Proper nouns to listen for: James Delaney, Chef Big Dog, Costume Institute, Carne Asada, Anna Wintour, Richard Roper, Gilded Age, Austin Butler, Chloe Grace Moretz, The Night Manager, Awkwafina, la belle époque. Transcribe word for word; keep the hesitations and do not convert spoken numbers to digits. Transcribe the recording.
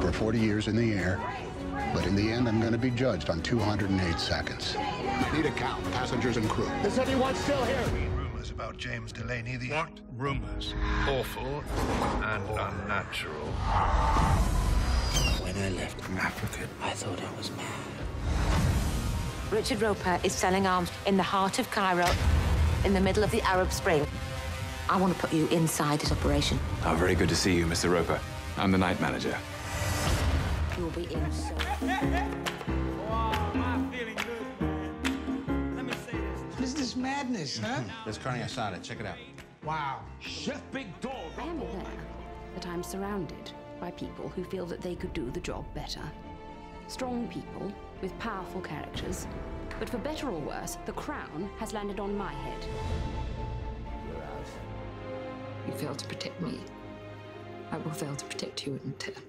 For forty years in the air, but in the end, I'm going to be judged on two hundred eight seconds. I need a count, passengers and crew. Is anyone still here? Rumors about James Delaney, the... What rumors? Awful and unnatural. When I left Africa, I thought I was mad. Richard Roper is selling arms in the heart of Cairo, in the middle of the Arab Spring. I want to put you inside this operation. Oh, very good to see you, Mister Roper. I'm the night manager. You'll be in so... Wow, I'm feeling good, man. Let me say this. What is this madness, huh? There's Carne Asada. Check it out. Wow. Chef Big Dog. I am aware that I'm surrounded by people who feel that they could do the job better. Strong people with powerful characters. But for better or worse, the crown has landed on my head. You fail to protect me, I will fail to protect you in turn.